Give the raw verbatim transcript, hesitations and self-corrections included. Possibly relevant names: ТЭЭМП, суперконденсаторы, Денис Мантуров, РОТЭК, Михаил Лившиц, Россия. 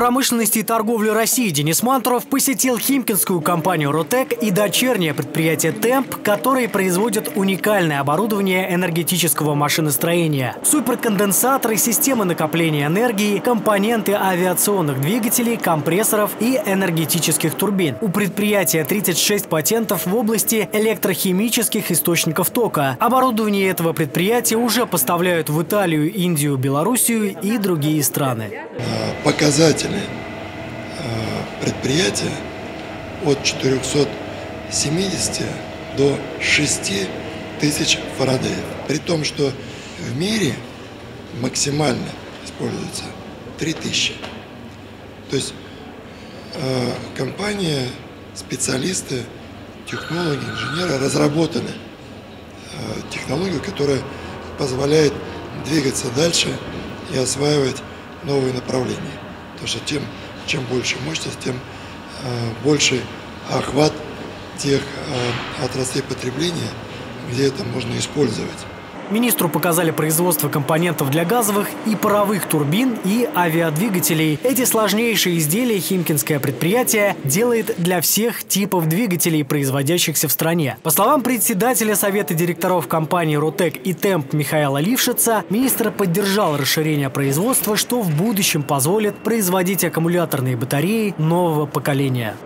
промышленности и торговли России Денис Мантуров посетил химкинскую компанию «РОТЭК» и дочернее предприятие «ТЭЭМП», которые производят уникальное оборудование энергетического машиностроения. Суперконденсаторы, системы накопления энергии, компоненты авиационных двигателей, компрессоров и энергетических турбин. У предприятия тридцать шесть патентов в области электрохимических источников тока. Оборудование этого предприятия уже поставляют в Италию, Индию, Белоруссию и другие страны. Показатели предприятия от четырёхсот семидесяти до шести тысяч фарадеев. При том, что в мире максимально используется три тысячи. То есть компания, специалисты, технологи, инженеры разработали технологию, которая позволяет двигаться дальше и осваивать новые направления. Потому что тем, чем больше мощность, тем э, больше охват тех э, отраслей потребления, где это можно использовать. Министру показали производство компонентов для газовых и паровых турбин и авиадвигателей. Эти сложнейшие изделия химкинское предприятие делает для всех типов двигателей, производящихся в стране. По словам председателя Совета директоров компании «РОТЭК» и «ТЭЭМП» Михаила Лившица, министр поддержал расширение производства, что в будущем позволит производить аккумуляторные батареи нового поколения.